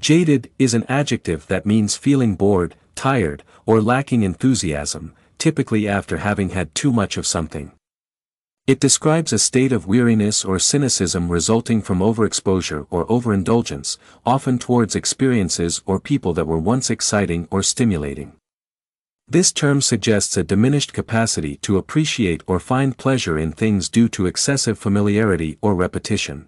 Jaded is an adjective that means feeling bored, tired, or lacking enthusiasm, typically after having had too much of something. It describes a state of weariness or cynicism resulting from overexposure or overindulgence, often towards experiences or people that were once exciting or stimulating. This term suggests a diminished capacity to appreciate or find pleasure in things due to excessive familiarity or repetition.